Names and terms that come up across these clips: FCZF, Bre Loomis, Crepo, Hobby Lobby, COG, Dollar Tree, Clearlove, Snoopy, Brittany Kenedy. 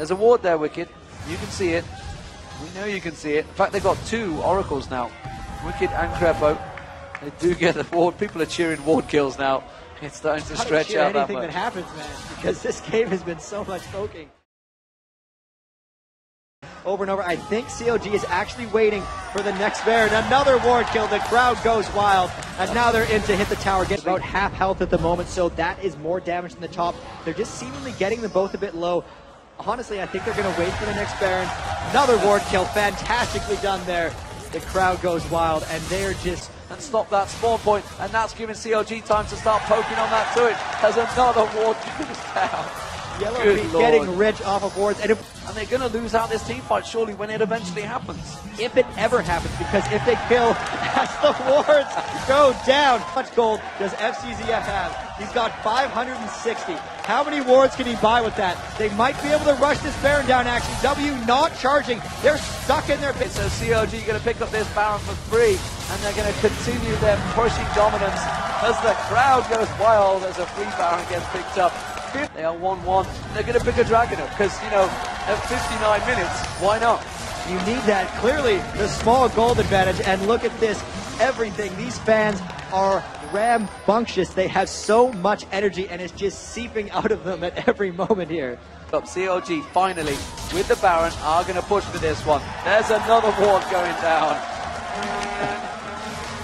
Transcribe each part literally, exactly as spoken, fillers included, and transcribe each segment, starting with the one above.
There's a ward there, Wicked. You can see it. We know you can see it. In fact, they've got two oracles now. Wicked and Crepo. They do get the ward. People are cheering ward kills now. It's starting to stretch out that much. Anything that happens, man, because this game has been so much poking. Over and over, I think C O G is actually waiting for the next Baron. Another ward kill, the crowd goes wild, and now they're in to hit the tower. Get about half health at the moment, so that is more damage than the top. They're just seemingly getting them both a bit low. Honestly, I think they're going to wait for the next Baron. Another ward kill, fantastically done there. The crowd goes wild, and they're just... And stop that spawn point, and that's giving C O G time to start poking on that turret. There's another ward goes down. Yellow Beat getting rich off of wards, and, if, and they're going to lose out this teamfight, surely, when it eventually happens. If it ever happens, because if they kill, as the wards go down. How much gold does F C Z F have? He's got five hundred sixty. How many wards can he buy with that? They might be able to rush this Baron down, actually. W not charging. They're stuck in their base. So C O G going to pick up this Baron for free, and they're going to continue their pushing dominance as the crowd goes wild as a free Baron gets picked up. They are one one. They're going to pick a dragon up because, you know, at fifty-nine minutes, why not? You need that. Clearly, the small gold advantage. And look at this. Everything. These fans are rambunctious. They have so much energy, and it's just seeping out of them at every moment here. Up C O G, finally, with the Baron, are going to push for this one. There's another ward going down.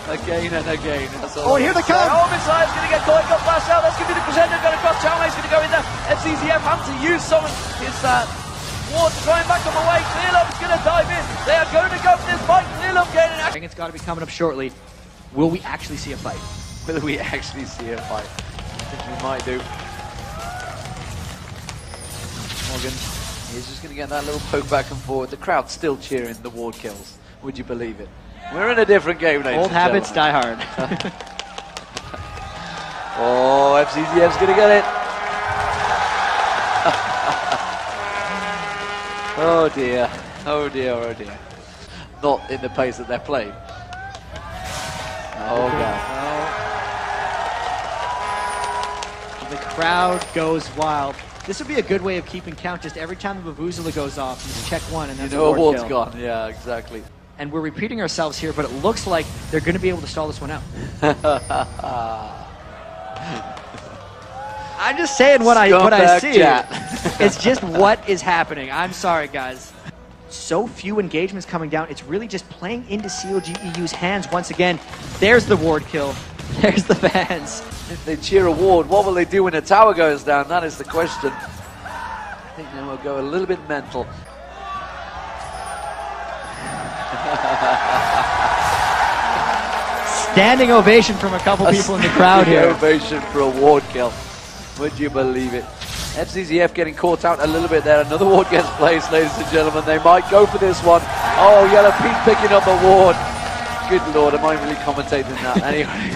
Again and again. That's all. Oh, here they come! Oh, Missile's going to get caught. Got flashed out. That's going to be the presenter. Going to cross channel. He's going to go in there. F C Z F having to use some of his uh, ward to try and back them away. Clearlove is going to dive in. They are going to go for this fight. Clearlove getting it. I think it's got to be coming up shortly. Will we actually see a fight? Will we actually see a fight? I think we might do. Morgan is just going to get that little poke back and forward. The crowd's still cheering the ward kills. Would you believe it? We're in a different game, ladies Old habits die hard. Oh, F C Z F's going to get it. Oh dear, oh dear, oh dear. Not in the pace that they're playing. Oh God. The crowd goes wild. This would be a good way of keeping count. Just every time the Vuvuzela goes off, you just check one and that's you know, a ward kill. Gone. Yeah, exactly. And we're repeating ourselves here, but it looks like they're going to be able to stall this one out. I'm just saying what I, what I see. It's just what is happening. I'm sorry, guys. So few engagements coming down. It's really just playing into C O G E U's hands once again. There's the ward kill. There's the fans. If they cheer a ward, what will they do when a tower goes down? That is the question. I think they will go a little bit mental. Standing ovation from a couple a people in the crowd here. Ovation for a ward kill. Would you believe it? F C Z F getting caught out a little bit there. Another ward gets placed, ladies and gentlemen. They might go for this one. Oh, Yellow Pete picking up a ward. Good Lord, am I really commentating that anyway?